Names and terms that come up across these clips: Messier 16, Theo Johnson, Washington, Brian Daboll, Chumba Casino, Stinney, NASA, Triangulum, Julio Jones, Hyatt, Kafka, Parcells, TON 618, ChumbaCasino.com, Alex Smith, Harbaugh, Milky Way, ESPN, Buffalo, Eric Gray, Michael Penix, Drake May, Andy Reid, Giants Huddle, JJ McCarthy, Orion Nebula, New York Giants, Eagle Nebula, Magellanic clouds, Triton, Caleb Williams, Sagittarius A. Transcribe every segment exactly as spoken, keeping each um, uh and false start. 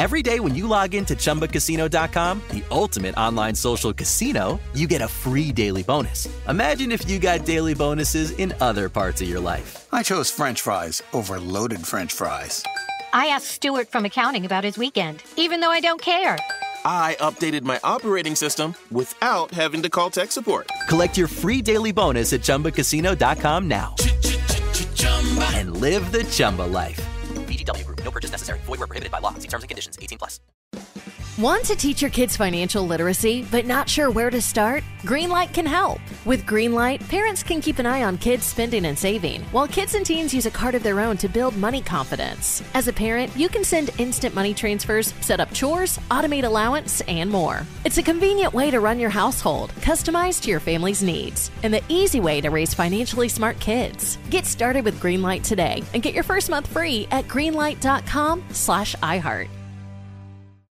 Every day when you log in to Chumba Casino dot com, the ultimate online social casino, you get a free daily bonus. Imagine if you got daily bonuses in other parts of your life. I chose French fries over loaded French fries. I asked Stuart from accounting about his weekend, even though I don't care. I updated my operating system without having to call tech support. Collect your free daily bonus at Chumba Casino dot com now. And live the Chumba life. V G W Group. No purchase necessary. Void where prohibited by law. See terms and conditions. eighteen plus. Want to teach your kids financial literacy, but not sure where to start? Greenlight can help. With Greenlight, parents can keep an eye on kids' spending and saving, while kids and teens use a card of their own to build money confidence. As a parent, you can send instant money transfers, set up chores, automate allowance, and more. It's a convenient way to run your household, customized to your family's needs, and the easy way to raise financially smart kids. Get started with Greenlight today and get your first month free at greenlight dot com slash iHeart.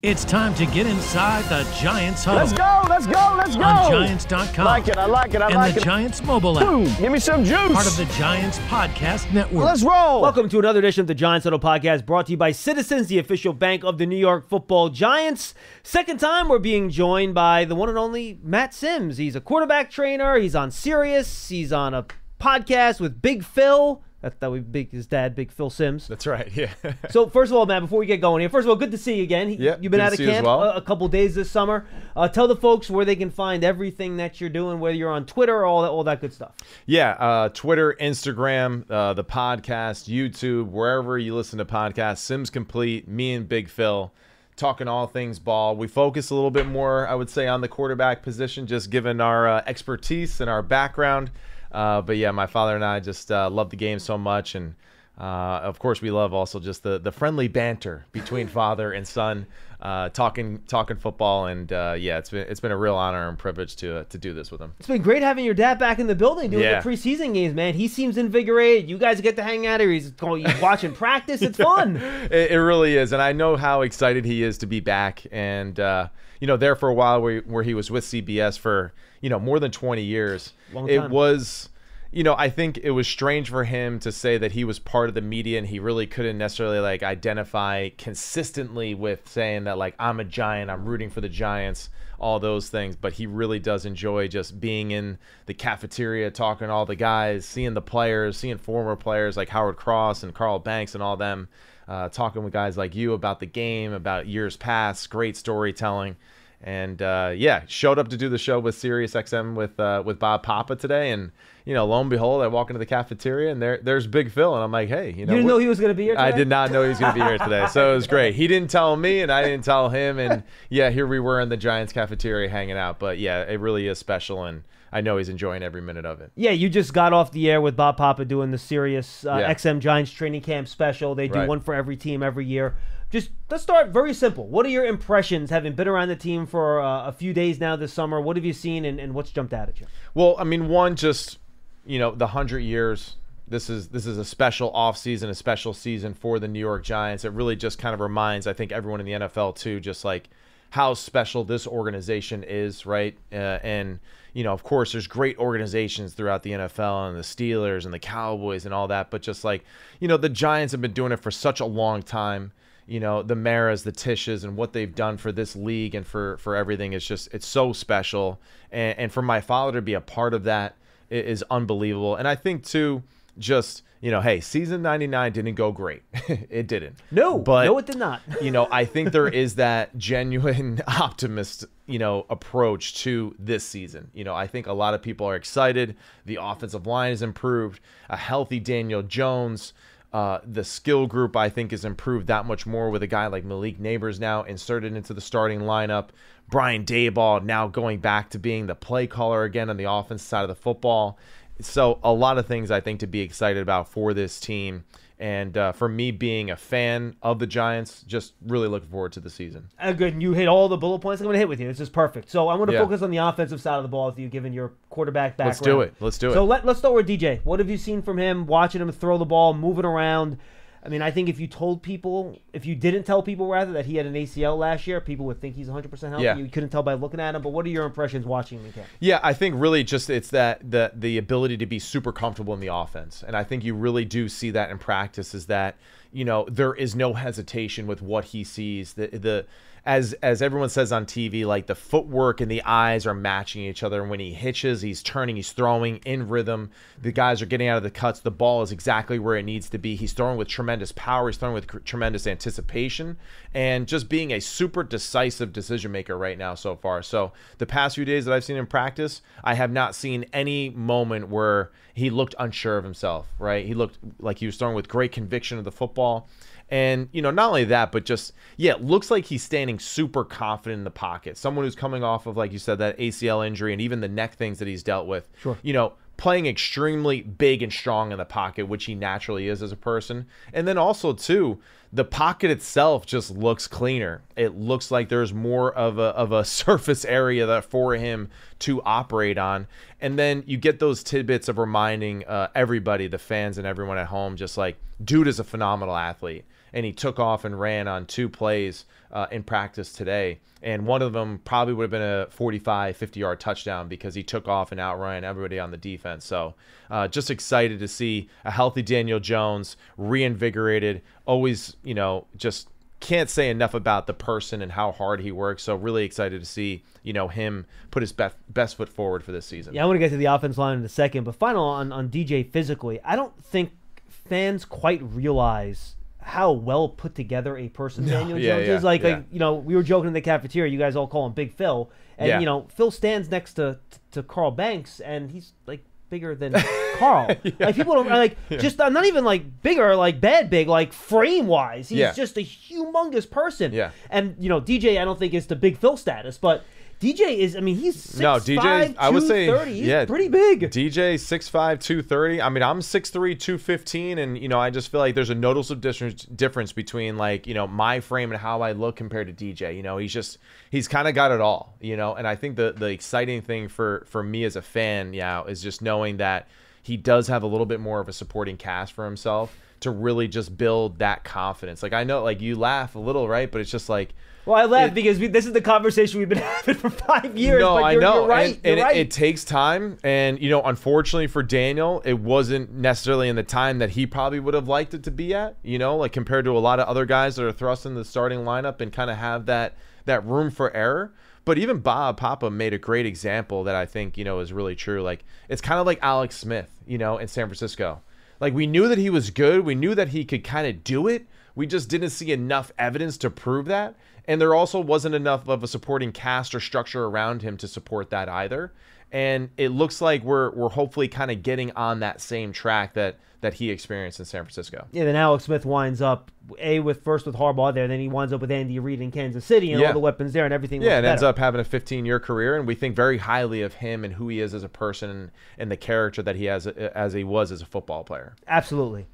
It's time to get inside the Giants Huddle. Let's go, let's go, let's go. On Giants dot com. Like it, I like it, I like it. And the Giants mobile app. Boom, give me some juice. Part of the Giants Podcast Network. Let's roll. Welcome to another edition of the Giants Huddle Podcast, brought to you by Citizens, the official bank of the New York Football Giants. Second time we're being joined by the one and only Matt Simms. He's a quarterback trainer. He's on Sirius. He's on a podcast with Big Phil. That's that we big his dad, Big Phil Simms. That's right, yeah. So first of all, Matt, before we get going here, first of all, good to see you again. Yep, You've been out of camp well. a, a couple days this summer. Uh, tell the folks where they can find everything that you're doing, whether you're on Twitter, all that, all that good stuff. Yeah, uh, Twitter, Instagram, uh, the podcast, YouTube, wherever you listen to podcasts, Sims Complete, me and Big Phil, talking all things ball. We focus a little bit more, I would say, on the quarterback position, just given our uh, expertise and our background. Uh, but yeah, my father and I just uh, love the game so much, and uh, of course we love also just the the friendly banter between father and son, uh, talking talking football, and uh, yeah, it's been it's been a real honor and privilege to uh, to do this with him. It's been great having your dad back in the building doing yeah. the preseason games, man. He seems invigorated. You guys get to hang out here. He's going, he's watching practice. It's fun. It, it really is, and I know how excited he is to be back, and uh, you know, there for a while where, where he was with C B S for, you know, more than twenty years. It was, you know, I think it was strange for him to say that he was part of the media, and he really couldn't necessarily like identify consistently with saying that, like, I'm a Giant, I'm rooting for the Giants, all those things. But he really does enjoy just being in the cafeteria, talking to all the guys, seeing the players, seeing former players like Howard Cross and Carl Banks and all them, uh, talking with guys like you about the game, about years past, great storytelling. And uh, yeah, showed up to do the show with Sirius X M with uh, with Bob Papa today, and you know, lo and behold, I walk into the cafeteria and there there's Big Phil, and I'm like, hey, you know, you didn't know he was going to be here today? I did not know he was going to be here today, so it was great. He didn't tell me, and I didn't tell him, and yeah, here we were in the Giants cafeteria hanging out. But yeah, it really is special, and I know he's enjoying every minute of it. Yeah, you just got off the air with Bob Papa doing the Sirius uh, yeah. X M Giants training camp special. They do right. one for every team every year. Just let's start very simple. What are your impressions, having been around the team for uh, a few days now this summer? What have you seen, and, and what's jumped out at you? Well, I mean, one, just, you know, the one hundred years. This is this is a special offseason, a special season for the New York Giants. It really just kind of reminds, I think, everyone in the N F L, too, just like how special this organization is, right? Uh, and, you know, of course, there's great organizations throughout the N F L, and the Steelers and the Cowboys and all that. But just like, you know, the Giants have been doing it for such a long time. You know, the Maras, the Tishes, and what they've done for this league and for, for everything is just, it's so special. And, and for my father to be a part of that is unbelievable. And I think, too, just, you know, hey, season ninety-nine didn't go great. It didn't. No, but, no, it did not. You know, I think there is that genuine optimist, you know, approach to this season. You know, I think a lot of people are excited. The offensive line has improved. A healthy Daniel Jones. Uh, the skill group, I think, has improved that much more with a guy like Malik Nabers now inserted into the starting lineup. Brian Daboll now going back to being the play caller again on the offense side of the football. So a lot of things, I think, to be excited about for this team. And uh, for me, being a fan of the Giants, just really looking forward to the season. Uh, good, and you hit all the bullet points I'm going to hit with you. This is perfect. So I want to yeah. focus on the offensive side of the ball with you, given your quarterback background. Let's do it. Let's do it. So let, let's start with D J. What have you seen from him, watching him throw the ball, moving around? I mean, I think if you told people, if you didn't tell people, rather, that he had an A C L last year, people would think he's one hundred percent healthy. Yeah. You couldn't tell by looking at him. But what are your impressions watching him again? Yeah, I think really just it's that the, the ability to be super comfortable in the offense. And I think you really do see that in practice, is that, you know, there is no hesitation with what he sees. The the as as everyone says on T V, like the footwork and the eyes are matching each other. And when he hitches, he's turning, he's throwing in rhythm. The guys are getting out of the cuts. The ball is exactly where it needs to be. He's throwing with tremendous power. He's throwing with cr- tremendous anticipation, and just being a super decisive decision maker right now so far. So the past few days that I've seen him practice, I have not seen any moment where he looked unsure of himself, right? He looked like he was throwing with great conviction of the football. And, you know, not only that, but just, yeah, it looks like he's standing super confident in the pocket. Someone who's coming off of, like you said, that A C L injury and even the neck things that he's dealt with, sure. you know, playing extremely big and strong in the pocket, which he naturally is as a person. And then also, too, the pocket itself just looks cleaner. It looks like there's more of a of a surface area that for him to operate on. And then you get those tidbits of reminding uh, everybody, the fans and everyone at home, just like, dude is a phenomenal athlete. And he took off and ran on two plays uh, in practice today. And one of them probably would have been a forty-five, fifty-yard touchdown because he took off and outran everybody on the defense. So uh, just excited to see a healthy Daniel Jones, reinvigorated, always, you know, just can't say enough about the person and how hard he works. So really excited to see, you know, him put his best, best foot forward for this season. Yeah, I want to get to the offensive line in a second. But final on, on D J physically, I don't think fans quite realize how well put together a person no, Daniel yeah, Jones yeah, is. Like, yeah. like, you know, we were joking in the cafeteria, you guys all call him Big Phil. And, yeah. you know, Phil stands next to, to, to Carl Banks, and he's, like, bigger than Carl. yeah. Like, people don't, like, yeah. just, not even, like, bigger, like, bad big, like, frame-wise. He's yeah. just a humongous person. Yeah. And, you know, D J, I don't think is the Big Phil status, but D J is, I mean, he's six five, two thirty. He's yeah, pretty big. D J, six five, two thirty. I mean, I'm six three, two fifteen, and, you know, I just feel like there's a noticeable difference, difference between, like, you know, my frame and how I look compared to D J. You know, he's just, he's kind of got it all, you know, and I think the, the exciting thing for, for me as a fan, yeah, is just knowing that he does have a little bit more of a supporting cast for himself to really just build that confidence. Like, I know, like, you laugh a little, right? But it's just like, well, I laugh it, because we, this is the conversation we've been having for five years. No, but you're, I know. You're right. And, and you're right. It, it takes time. And, you know, unfortunately for Daniel, it wasn't necessarily in the time that he probably would have liked it to be at, you know, like compared to a lot of other guys that are thrust in the starting lineup and kind of have that, that room for error. But even Bob Papa made a great example that I think, you know, is really true. Like, it's kind of like Alex Smith, you know, in San Francisco. Like, we knew that he was good. We knew that he could kind of do it. We just didn't see enough evidence to prove that. And there also wasn't enough of a supporting cast or structure around him to support that either. And it looks like we're we're hopefully kind of getting on that same track that that he experienced in San Francisco. Yeah, then Alex Smith winds up a with first with Harbaugh there, then he winds up with Andy Reid in Kansas City and yeah. all the weapons there and everything. Yeah, and better. Ends up having a fifteen-year career, and we think very highly of him and who he is as a person and the character that he has as he was as a football player. Absolutely.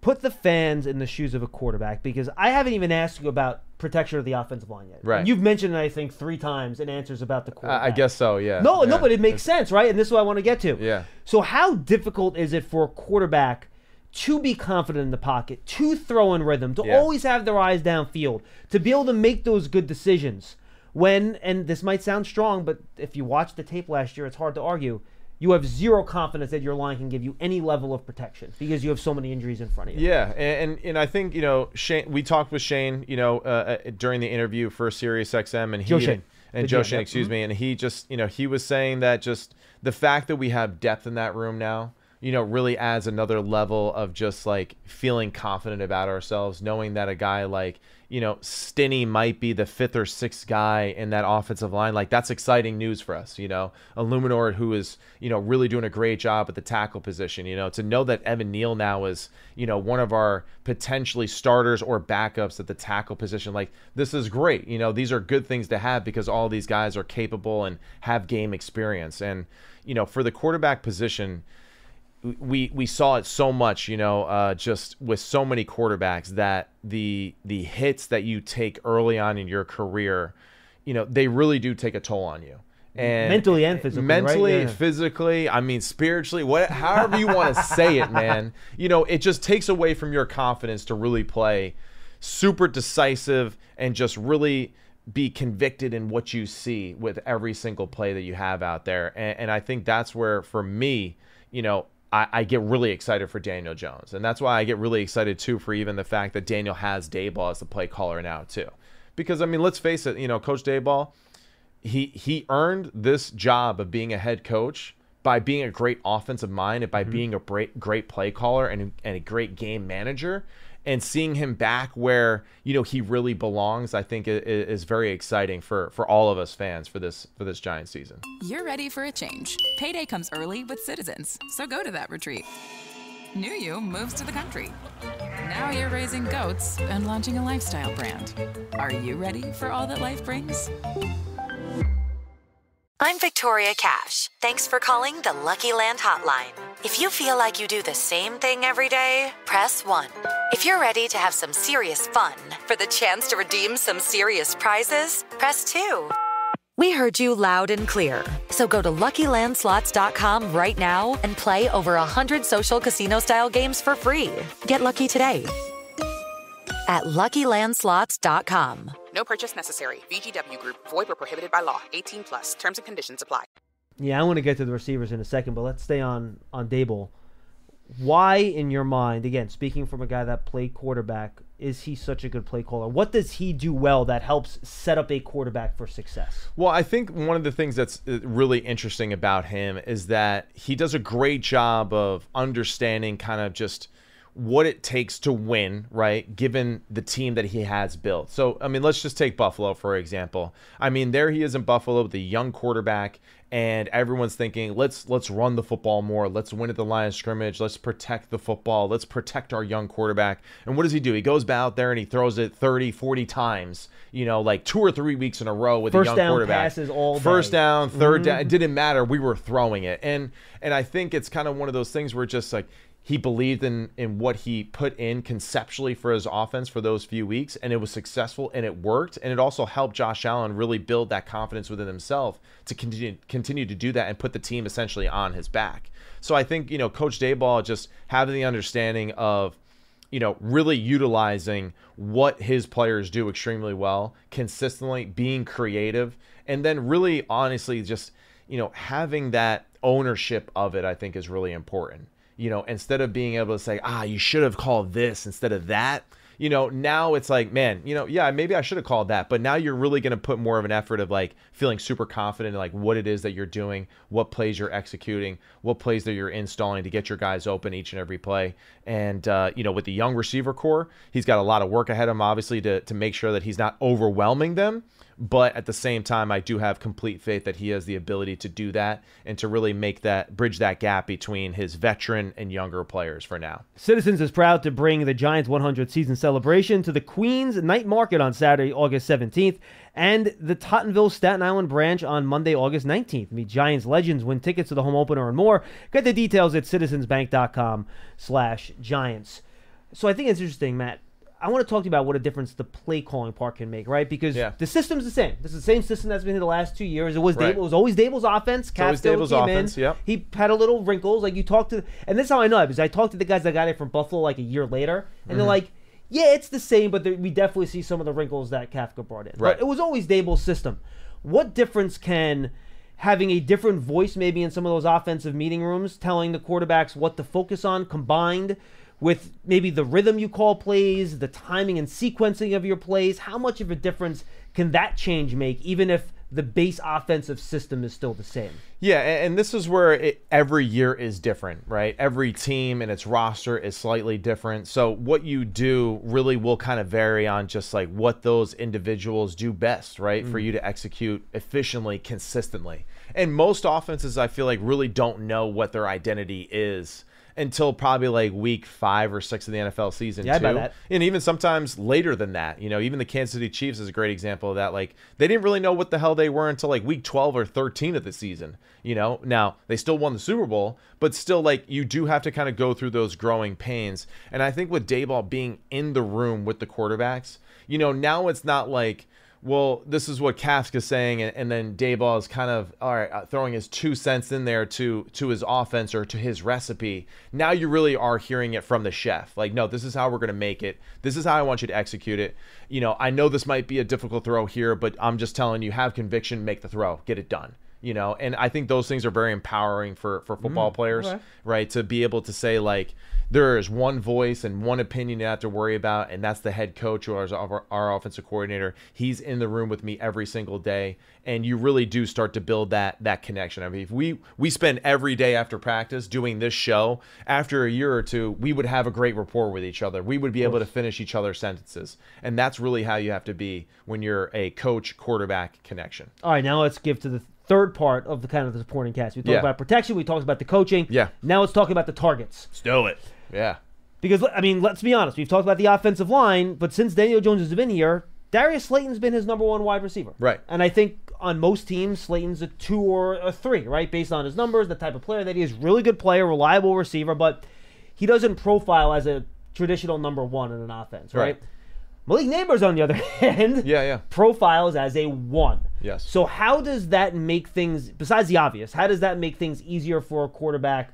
Put the fans in the shoes of a quarterback, because I haven't even asked you about protection of the offensive line yet. Right. And you've mentioned it, I think, three times in answers about the quarterback. Uh, I guess so, yeah. No, yeah. no, but it makes it's, sense, right? And this is what I want to get to. Yeah. So how difficult is it for a quarterback to be confident in the pocket, to throw in rhythm, to yeah. always have their eyes downfield, to be able to make those good decisions when, and this might sound strong, but if you watch the tape last year, it's hard to argue, you have zero confidence that your line can give you any level of protection because you have so many injuries in front of you. Yeah, and and I think, you know, Shane, we talked with Shane, you know, uh, during the interview for SiriusXM, and he Joe Shane. and Joe Shane, excuse me, and he just, you know, he was saying that just the fact that we have depth in that room now, you know, really adds another level of just like feeling confident about ourselves, knowing that a guy like, you know, Stinney might be the fifth or sixth guy in that offensive line. Like, that's exciting news for us, you know. Illuminor, who is, you know, really doing a great job at the tackle position, you know, to know that Evan Neal now is, you know, one of our potentially starters or backups at the tackle position. Like, this is great. You know, these are good things to have because all these guys are capable and have game experience. And, you know, for the quarterback position, we we saw it so much, you know, uh, just with so many quarterbacks that the the hits that you take early on in your career, you know, they really do take a toll on you. And mentally and physically. Mentally, right? yeah. physically, I mean, spiritually, what, however you want to say it, man. You know, it just takes away from your confidence to really play super decisive and just really be convicted in what you see with every single play that you have out there. And, and I think that's where, for me, you know, I, I get really excited for Daniel Jones. And that's why I get really excited, too, for even the fact that Daniel has Daboll as the play caller now, too. Because, I mean, let's face it, you know, Coach Daboll, he, he earned this job of being a head coach by being a great offensive mind and by mm-hmm. being a great, great play caller and, and a great game manager. And seeing him back where, you know, he really belongs, I think is, is very exciting for, for all of us fans for this for this Giants season. You're ready for a change. Payday comes early with Citizens, so go to that retreat. New you moves to the country. Now you're raising goats and launching a lifestyle brand. Are you ready for all that life brings? I'm Victoria Cash. Thanks for calling the Lucky Land Hotline. If you feel like you do the same thing every day, press one. If you're ready to have some serious fun for the chance to redeem some serious prizes, press two. We heard you loud and clear. So go to Lucky Land Slots dot com right now and play over one hundred social casino-style games for free. Get lucky today at Lucky Land Slots dot com. No purchase necessary. V G W Group. Void or prohibited by law. eighteen plus. Terms and conditions apply. Yeah, I want to get to the receivers in a second, but let's stay on, on Daboll. Why, in your mind, again, speaking from a guy that played quarterback, is he such a good play caller? What does he do well that helps set up a quarterback for success? Well, I think one of the things that's really interesting about him is that he does a great job of understanding kind of just what it takes to win, right, given the team that he has built. So, I mean, let's just take Buffalo, for example. I mean, there he is in Buffalo with a young quarterback, and everyone's thinking, let's let's run the football more. Let's win at the line of scrimmage. Let's protect the football. Let's protect our young quarterback. And what does he do? He goes out there and he throws it thirty, forty times, you know, like two or three weeks in a row with a young quarterback. First down passes all day. First down, third mm-hmm. down. It didn't matter. We were throwing it. And, and I think it's kind of one of those things where it's just like, he believed in, in what he put in conceptually for his offense for those few weeks, and it was successful, and it worked, and it also helped Josh Allen really build that confidence within himself to continue continue to do that and put the team essentially on his back. So I think, you know, Coach Daboll just having the understanding of, you know, really utilizing what his players do extremely well, consistently being creative, and then really honestly just, you know, having that ownership of it, I think is really important. You know, instead of being able to say, ah, you should have called this instead of that, you know, now it's like, man, you know, yeah, maybe I should have called that. But now you're really going to put more of an effort of like feeling super confident in like what it is that you're doing, what plays you're executing, what plays that you're installing to get your guys open each and every play. And, uh, you know, with the young receiver core, he's got a lot of work ahead of him, obviously, to, to make sure that he's not overwhelming them. But at the same time, I do have complete faith that he has the ability to do that and to really make that bridge that gap between his veteran and younger players for now. Citizens is proud to bring the Giants one hundredth season celebration to the Queens Night Market on Saturday, August seventeenth, and the Tottenville Staten Island branch on Monday, August nineteenth. Meet Giants legends, win tickets to the home opener and more. Get the details at citizens bank dot com slash Giants. So I think it's interesting, Matt. I want to talk to you about what a difference the play calling part can make, right? Because yeah. the system's the same. This is the same system that's been here the last two years. It was right. Dable, it was always Dable's offense. It's always Dable's offense. Yep. He had a little wrinkles. Like you talked to, and this is how I know it because I talked to the guys that got it from Buffalo like a year later, and mm-hmm. they're like, "Yeah, it's the same, but we definitely see some of the wrinkles that Kafka brought in." Right. But it was always Dable's system. What difference can having a different voice, maybe in some of those offensive meeting rooms, telling the quarterbacks what to focus on, combined with maybe the rhythm you call plays, the timing and sequencing of your plays, how much of a difference can that change make, even if the base offensive system is still the same? Yeah, and this is where it, every year is different, right? Every team and its roster is slightly different. So what you do really will kind of vary on just like what those individuals do best, right? Mm-hmm. For you to execute efficiently, consistently. And most offenses, I feel like, really don't know what their identity is until probably like week five or six of the N F L season. Yeah, I buy that. And even sometimes later than that, you know, even the Kansas City Chiefs is a great example of that. Like they didn't really know what the hell they were until like week twelve or thirteen of the season, you know. Now they still won the Super Bowl, but still like you do have to kind of go through those growing pains. And I think with Daboll being in the room with the quarterbacks, you know, now it's not like, well, this is what Kafka's saying, and, and then Daboll is kind of all right, throwing his two cents in there to to his offense or to his recipe. Now you really are hearing it from the chef. Like, no, this is how we're going to make it. This is how I want you to execute it. You know, I know this might be a difficult throw here, but I'm just telling you, have conviction, make the throw, get it done. you know, and I think those things are very empowering for, for football mm, players, okay. right? To be able to say, like, there is one voice and one opinion you have to worry about, and that's the head coach or our, our offensive coordinator. He's in the room with me every single day, and you really do start to build that that connection. I mean, if we we spend every day after practice doing this show, after a year or two, we would have a great rapport with each other. We would be able to finish each other's sentences, and that's really how you have to be when you're a coach-quarterback connection. All right, now let's give to the third part of the kind of the supporting cast. We talked yeah. about protection. We talked about the coaching. Yeah. Now let's talk about the targets. Let's do it. Yeah. Because, I mean, let's be honest. We've talked about the offensive line, but since Daniel Jones has been here, Darius Slayton's been his number one wide receiver. Right. And I think on most teams, Slayton's a two or a three, right, based on his numbers, the type of player that he is. Really good player, reliable receiver, but he doesn't profile as a traditional number one in an offense, right? right. Malik Nabers, on the other hand, yeah, yeah. profiles as a one. Yes. So how does that make things, besides the obvious, how does that make things easier for a quarterback,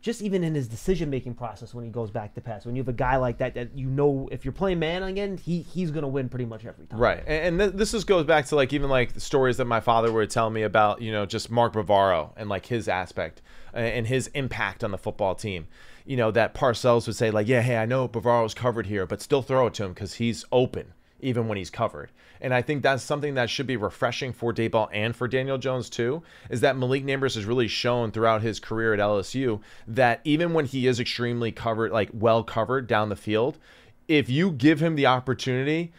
just even in his decision-making process when he goes back to pass? When you have a guy like that, that you know if you're playing man again, he he's going to win pretty much every time. Right. And, and th this just goes back to, like, even, like, the stories that my father would tell me about, you know, just Mark Bavaro and, like, his aspect and his impact on the football team. You know, that Parcells would say, like, yeah, hey, I know Bavaro's covered here, but still throw it to him because he's open even when he's covered. And I think that's something that should be refreshing for Daboll and for Daniel Jones too, is that Malik Nabers has really shown throughout his career at L S U that even when he is extremely covered, like well covered down the field, if you give him the opportunity,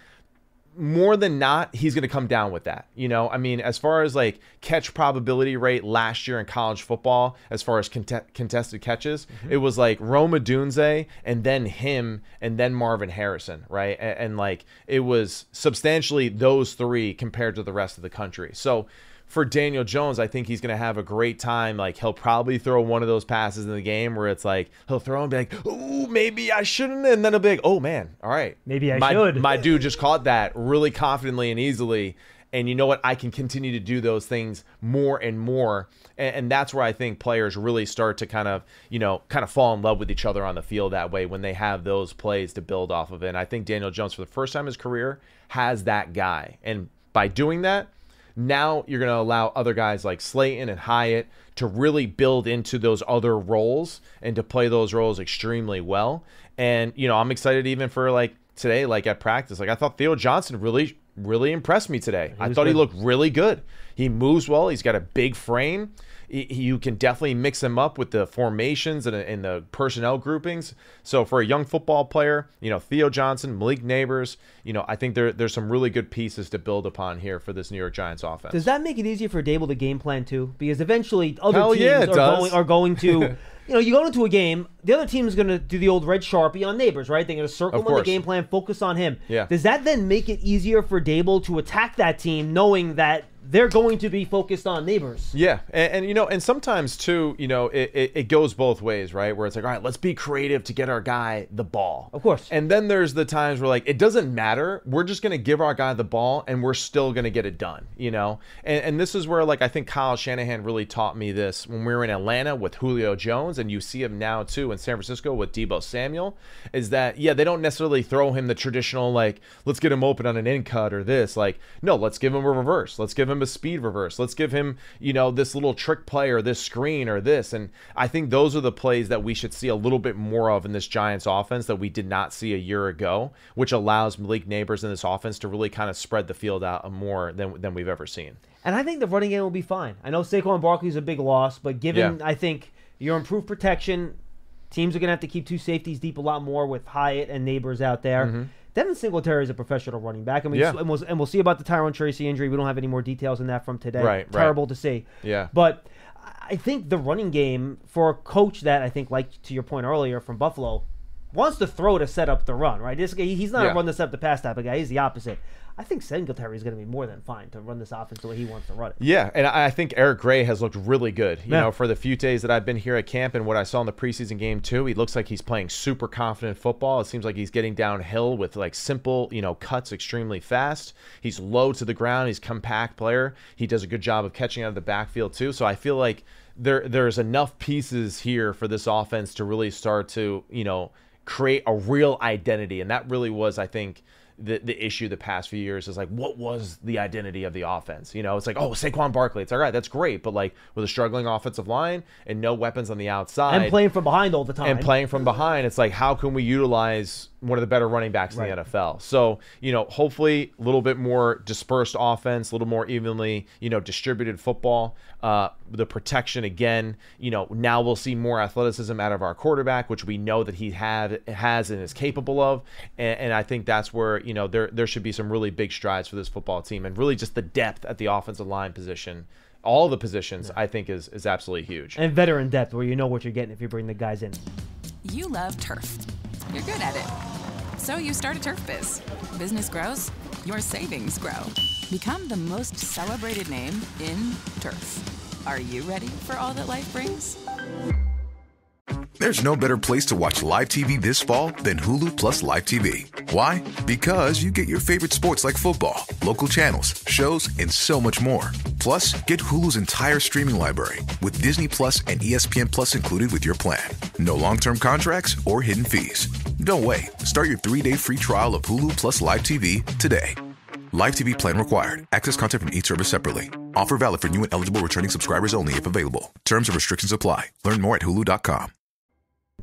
more than not, he's going to come down with that. You know, I mean, as far as like catch probability rate last year in college football, as far as cont contested catches, mm-hmm. it was like Roma Dunze and then him and then Marvin Harrison, right? And, and like it was substantially those three compared to the rest of the country. So for Daniel Jones, I think he's going to have a great time. Like he'll probably throw one of those passes in the game where it's like he'll throw and be like, "Oh, maybe I shouldn't," and then he'll be like, "Oh man, all right, maybe I my, should." My dude just caught that really confidently and easily, and you know what? I can continue to do those things more and more, and, and that's where I think players really start to kind of, you know, kind of fall in love with each other on the field that way when they have those plays to build off of it. And I think Daniel Jones, for the first time in his career, has that guy, and by doing that, now you're going to allow other guys like Slayton and Hyatt to really build into those other roles and to play those roles extremely well. And, you know, I'm excited even for like today, like at practice, like I thought Theo Johnson really, really impressed me today. I thought he looked really good. He moves well. He's got a big frame. He, he, you can definitely mix him up with the formations and, and the personnel groupings. So for a young football player, you know, Theo Johnson, Malik Nabers, you know, I think there, there's some really good pieces to build upon here for this New York Giants offense. Does that make it easier for Daboll to game plan too? Because eventually other Hell teams yeah, are, going, are going to... You know, you go into a game, the other team is going to do the old red Sharpie on Nabers, right? They're going to circle him on the game plan, focus on him. Yeah. Does that then make it easier for Daboll to attack that team knowing that they're going to be focused on Nabers? Yeah, and, and you know, and sometimes too, you know, it, it, it goes both ways, right? Where it's like, all right, let's be creative to get our guy the ball. Of course. And then there's the times where like, it doesn't matter. We're just going to give our guy the ball and we're still going to get it done, you know? And, and this is where like, I think Kyle Shanahan really taught me this when we were in Atlanta with Julio Jones. And you see him now too in San Francisco with Deebo Samuel, is that yeah, they don't necessarily throw him the traditional like let's get him open on an in cut or this, like no, let's give him a reverse, let's give him a speed reverse, let's give him, you know, this little trick play or this screen or this. And I think those are the plays that we should see a little bit more of in this Giants offense that we did not see a year ago, which allows Malik Nabers in this offense to really kind of spread the field out more than than we've ever seen. And I think the running game will be fine. I know Saquon Barkley is a big loss, but given yeah. I think your improved protection, teams are going to have to keep two safeties deep a lot more with Hyatt and Nabers out there. Mm-hmm. Devin Singletary is a professional running back. I mean, yeah. and, we'll, and we'll see about the Tyrone Tracy injury. We don't have any more details on that from today. Right, Terrible right. to see. Yeah. But I think the running game for a coach that I think, like to your point earlier from Buffalo, wants to throw to set up the run, right? This, he's not yeah. a run to set up the pass type of guy. He's the opposite. I think Singletary is going to be more than fine to run this offense the way he wants to run it. Yeah, and I think Eric Gray has looked really good. You yeah. know, for the few days that I've been here at camp and what I saw in the preseason game too, he looks like he's playing super confident football. It seems like he's getting downhill with like simple, you know, cuts extremely fast. He's low to the ground. He's a compact player. He does a good job of catching out of the backfield too. So I feel like there there's enough pieces here for this offense to really start to, you know, create a real identity. And that really was, I think, the the issue the past few years is like, what was the identity of the offense? You know, it's like, oh, Saquon Barkley. It's all right, that's great, but like with a struggling offensive line and no weapons on the outside and playing from behind all the time and playing from behind, it's like, how can we utilize one of the better running backs in right. the N F L? So, you know, hopefully a little bit more dispersed offense, a little more evenly, you know, distributed football, uh, the protection again, you know, now we'll see more athleticism out of our quarterback, which we know that he have, has and is capable of. And, and I think that's where, you know, there, there should be some really big strides for this football team, and really just the depth at the offensive line position. All the positions, yeah. I think, is, is absolutely huge. And veteran depth, where you know what you're getting if you bring the guys in. You love turf. You're good at it. So you start a turf biz. Business grows, your savings grow. Become the most celebrated name in turf. Are you ready for all that life brings? There's no better place to watch live T V this fall than Hulu Plus Live T V. Why? Because you get your favorite sports like football, local channels, shows, and so much more. Plus, get Hulu's entire streaming library with Disney Plus and E S P N Plus included with your plan. No long-term contracts or hidden fees. Don't wait. Start your three-day free trial of Hulu Plus Live T V today. Live T V plan required. Access content from each service separately. Offer valid for new and eligible returning subscribers only if available. Terms and restrictions apply. Learn more at hulu dot com.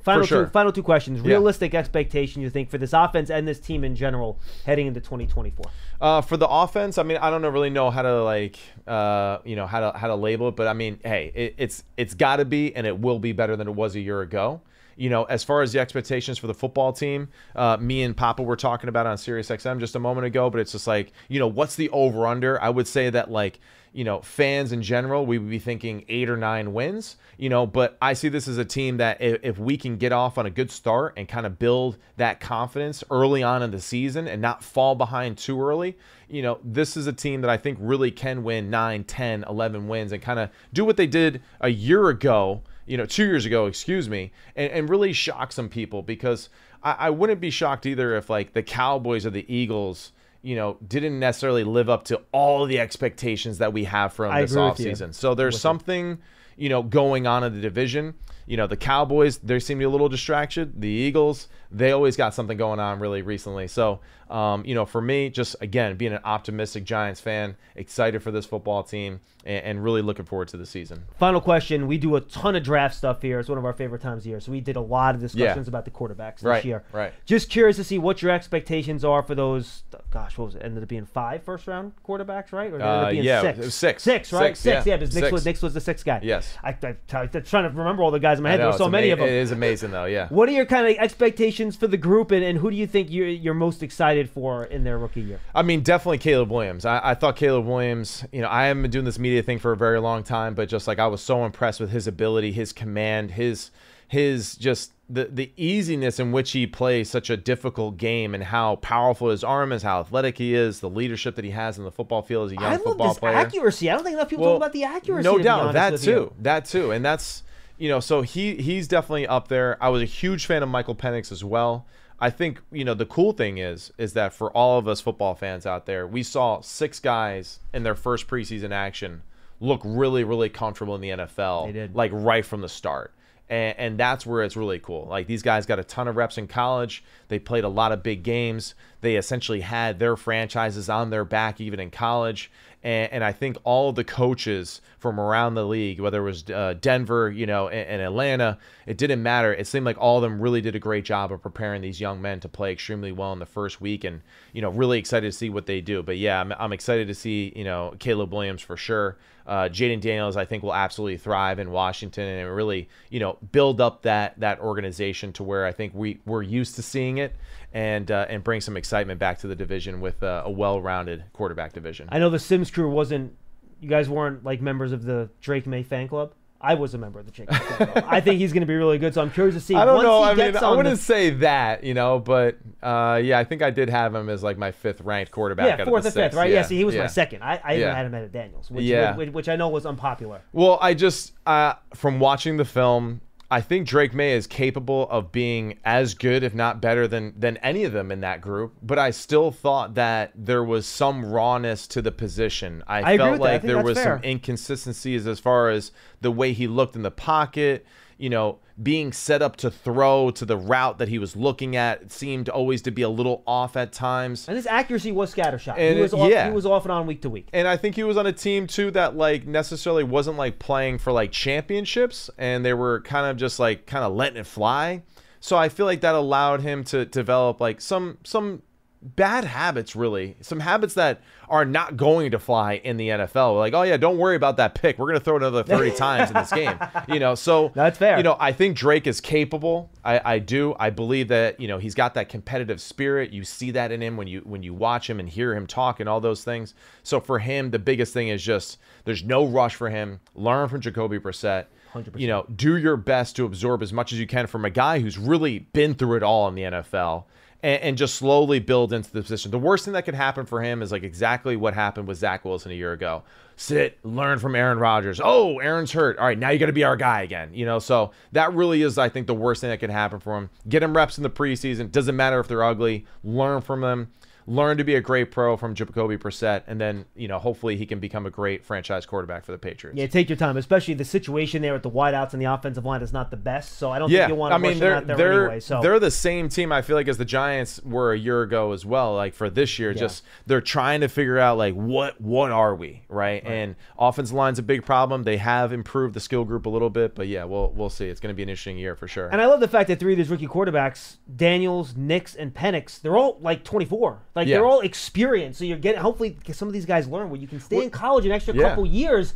Final two, sure. final two questions. Realistic yeah. expectation, you think, for this offense and this team in general heading into twenty twenty-four? Uh, for the offense, I mean, I don't really know how to like, uh, you know, how to how to label it, but I mean, hey, it, it's it's got to be, and it will be better than it was a year ago. You know, as far as the expectations for the football team, uh, me and Papa were talking about on Sirius X M just a moment ago, but it's just like, you know, what's the over-under? I would say that, like, you know, fans in general, we would be thinking eight or nine wins, you know, but I see this as a team that if, if we can get off on a good start and kind of build that confidence early on in the season and not fall behind too early, you know, this is a team that I think really can win nine, ten, eleven wins and kind of do what they did a year ago, you know, two years ago, excuse me, and, and really shock some people, because I, I wouldn't be shocked either if like the Cowboys or the Eagles, you know, didn't necessarily live up to all the expectations that we have from I this offseason. So there's something, you know, going on in the division. You know, the Cowboys, they seem to be a little distracted. The Eagles, they always got something going on really recently. So, um, you know, for me, just, again, being an optimistic Giants fan, excited for this football team, and, and really looking forward to the season. Final question. We do a ton of draft stuff here. It's one of our favorite times of year. So we did a lot of discussions yeah. about the quarterbacks right, this year. Right. Just curious to see what your expectations are for those, gosh, what was it? Ended up being five first-round quarterbacks, right? Or ended up being uh, yeah, six? six. Six, right? Six, six yeah. yeah, because Nix was, Nix was the sixth guy. Yes. I, I, I'm trying to remember all the guys in my head. Know, There's so many of them. It is amazing, though, yeah. What are your kind of expectations for the group, and, and who do you think you're, you're most excited for in their rookie year? I mean, definitely Caleb Williams. I, I thought Caleb Williams, you know, I haven't been doing this media thing for a very long time, but just like I was so impressed with his ability, his command, his his just the, the easiness in which he plays such a difficult game, and how powerful his arm is, how athletic he is, the leadership that he has in the football field as a young I football love player. I love this accuracy. I don't think enough people well, talk about the accuracy. No doubt. That too. You. That too. And that's, you know, so he he's definitely up there. I was a huge fan of Michael Penix as well. I think, you know, the cool thing is, is that for all of us football fans out there, we saw six guys in their first preseason action look really, really comfortable in the N F L. They did. Like right from the start. And, and that's where it's really cool. Like, these guys got a ton of reps in college. They played a lot of big games. They essentially had their franchises on their back even in college. And, and I think all of the coaches from around the league, whether it was uh, Denver, you know, and, and Atlanta, it didn't matter. It seemed like all of them really did a great job of preparing these young men to play extremely well in the first week, and, you know, really excited to see what they do. But, yeah, I'm, I'm excited to see, you know, Caleb Williams for sure. Uh, Jaden Daniels, I think, will absolutely thrive in Washington and really, you know, build up that that organization to where I think we, we're used to seeing it, and uh, and bring some excitement back to the division with uh, a well-rounded quarterback division. I know the Sims crew wasn't – you guys weren't, like, members of the Drake May fan club. I was a member of the Drake May fan club. I think he's going to be really good, so I'm curious to see. I don't know. I mean, I wouldn't the... say that, you know, but, uh, yeah, I think I did have him as, like, my fifth-ranked quarterback yeah, out of the fourth or fifth, right? Yeah, yeah, see, he was yeah. my second. I, I even yeah. had him at Daniels, which, yeah. which, which I know was unpopular. Well, I just uh, – from watching the film – I think Drake May is capable of being as good, if not better, than than any of them in that group. But I still thought that there was some rawness to the position. I, I felt like there was fair. some inconsistencies as far as the way he looked in the pocket, you know, being set up to throw to the route that he was looking at. It seemed always to be a little off at times. And his accuracy was scattershot. He was, off, yeah. he was off and on week to week. And I think he was on a team, too, that, like, necessarily wasn't, like, playing for, like, championships. And they were kind of just, like, kind of letting it fly. So I feel like that allowed him to develop, like, some some bad habits, really. Some habits that are not going to fly in the N F L. We're like, oh, yeah, don't worry about that pick. We're going to throw another thirty times in this game. You know, so that's fair. You know, I think Drake is capable. I, I do. I believe that, you know, he's got that competitive spirit. You see that in him when you when you watch him and hear him talk and all those things. So for him, the biggest thing is just there's no rush for him. Learn from Jacoby Brissett. one hundred percent. You know, do your best to absorb as much as you can from a guy who's really been through it all in the N F L, and, and just slowly build into the position. The worst thing that could happen for him is like exactly what happened with Zach Wilson a year ago. Sit, learn from Aaron Rodgers. Oh, Aaron's hurt. All right, now you got to be our guy again. You know, so that really is, I think, the worst thing that could happen for him. Get him reps in the preseason. Doesn't matter if they're ugly. Learn from them. Learn to be a great pro from Jacoby Brissett, and then, you know, hopefully he can become a great franchise quarterback for the Patriots. Yeah, take your time, especially the situation there with the wideouts and the offensive line is not the best, so I don't yeah, think you want to I mean, rush them out there they're, anyway. So. They're the same team, I feel like, as the Giants were a year ago as well, like for this year. Yeah. Just they're trying to figure out, like, what what are we, right? right? And offensive line's a big problem. They have improved the skill group a little bit, but, yeah, we'll, we'll see. It's going to be an interesting year for sure. And I love the fact that three of these rookie quarterbacks, Daniels, Nix, and Penix, they're all, like, twenty-four. Like, yeah. they're all experienced, so you're getting, hopefully some of these guys learn where you can stay in college an extra yeah. couple years,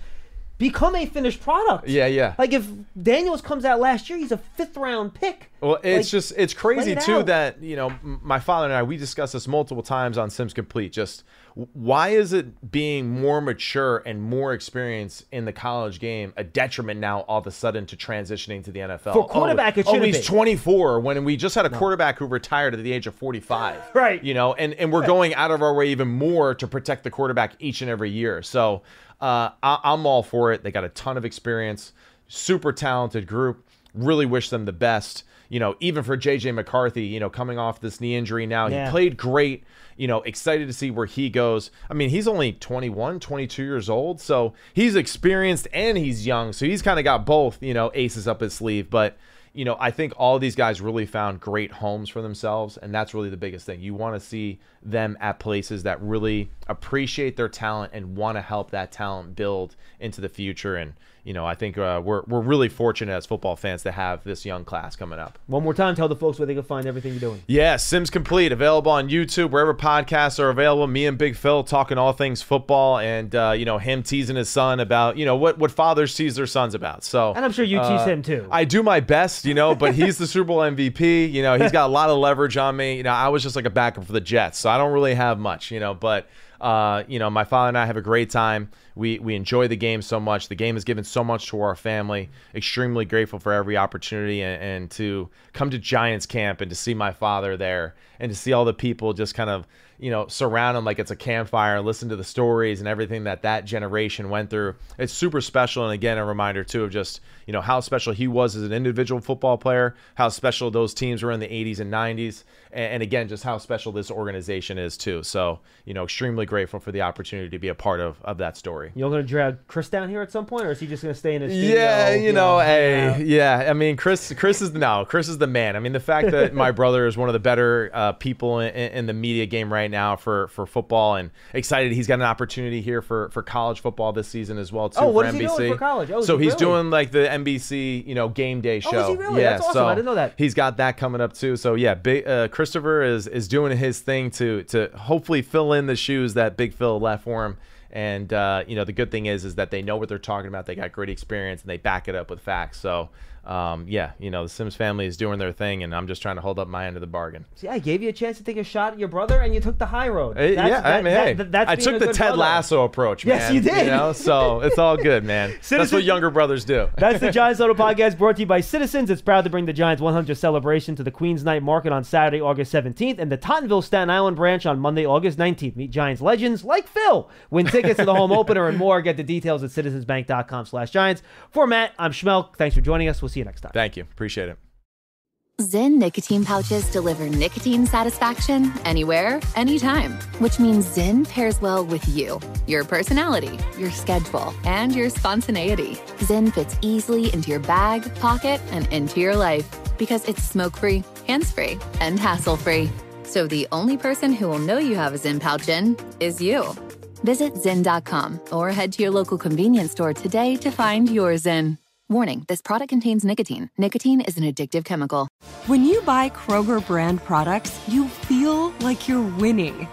become a finished product. Yeah, yeah. Like, if Daniels comes out last year, he's a fifth-round pick. Well, it's like, just, it's crazy, it too, out. that, you know, my father and I, we discussed this multiple times on Sims Complete, just why is it being more mature and more experience in the college game a detriment now all of a sudden to transitioning to the N F L? For quarterback, oh, it shouldn't be. Oh, he's twenty-four when we just had a no. quarterback who retired at the age of forty-five. Right. You know, and, and we're right. going out of our way even more to protect the quarterback each and every year. So, Uh, I, I'm all for it. They got a ton of experience, super talented group. Really wish them the best. You know, even for J J McCarthy, you know, coming off this knee injury now, yeah. he played great. You know, excited to see where he goes. I mean, he's only twenty-one, twenty-two years old, so he's experienced and he's young. So he's kind of got both, you know, aces up his sleeve. But, you know, I think all these guys really found great homes for themselves, and that's really the biggest thing. You want to see them at places that really appreciate their talent and want to help that talent build into the future. And, you know, I think uh, we're we're really fortunate as football fans to have this young class coming up. One more time, tell the folks where they can find everything you're doing. Yeah, Sims Complete, available on YouTube, wherever podcasts are available. Me and Big Phil talking all things football, and, uh, you know, him teasing his son about, you know, what, what fathers tease their sons about. So, and I'm sure you uh, tease him too. I do my best, you know, but he's the Super Bowl M V P. You know, he's got a lot of leverage on me. You know, I was just like a backup for the Jets, so I don't really have much, you know, but... Uh, you know, my father and I have a great time. We we enjoy the game so much. The game has given so much to our family. Extremely grateful for every opportunity, and, and to come to Giants camp and to see my father there and to see all the people just kind of, you know, surround him like it's a campfire and listen to the stories and everything that that generation went through. It's super special. And again, a reminder, too, of just, you know, how special he was as an individual football player, how special those teams were in the eighties and nineties. And, and again, just how special this organization is, too. So, you know, extremely grateful for the opportunity to be a part of of that story. You're going to drag Chris down here at some point, or is he just going to stay in his studio? Yeah, you know, know hey, yeah. I mean, Chris, Chris is no, Chris is the man. I mean, the fact that my brother is one of the better uh, people in, in the media game right now for for football, and excited he's got an opportunity here for for college football this season as well too. Oh, what for is N B C. He doing for college? Oh, so he he's really? doing like the N B C, you know, game day show. Oh, is he really? Yeah, that's awesome. So I didn't know that. He's got that coming up too. So yeah, big, uh, Christopher is is doing his thing to to hopefully fill in the shoes that. that Big Phil left for him. And, uh, you know, the good thing is, is that they know what they're talking about. They got great experience, and they back it up with facts. So, um, yeah, you know, the Sims family is doing their thing, and I'm just trying to hold up my end of the bargain. See, I gave you a chance to take a shot at your brother, and you took the high road. That's, yeah, that, I mean, hey, that, that's I took the Ted brother. Lasso approach, man. Yes, you did. You know, so it's all good, man. Citizens, that's what younger brothers do. That's the Giants Huddle Podcast, brought to you by Citizens. It's proud to bring the Giants one hundredth celebration to the Queens Night Market on Saturday, August seventeenth, and the Tottenville Staten Island branch on Monday, August nineteenth. Meet Giants legends like Phil. Win tickets to the home opener and more. Get the details at citizens bank dot com slash Giants. For Matt, I'm Schmelk. Thanks for joining us. We'll see you next time. Thank you. Appreciate it. Zyn nicotine pouches deliver nicotine satisfaction anywhere, anytime, which means Zyn pairs well with you, your personality, your schedule, and your spontaneity. Zyn fits easily into your bag, pocket, and into your life because it's smoke-free, hands-free, and hassle-free. So the only person who will know you have a Zyn pouch in is you. Visit Zyn dot com or head to your local convenience store today to find your Zyn. Warning, this product contains nicotine. Nicotine is an addictive chemical. When you buy Kroger brand products, you feel like you're winning.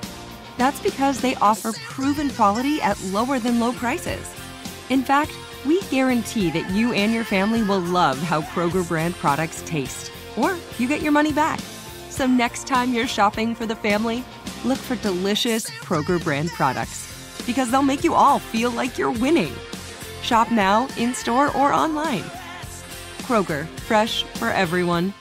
That's because they offer proven quality at lower than low prices. In fact, we guarantee that you and your family will love how Kroger brand products taste, or you get your money back. So next time you're shopping for the family, look for delicious Kroger brand products, because they'll make you all feel like you're winning. Shop now, in-store, or online. Kroger, fresh for everyone.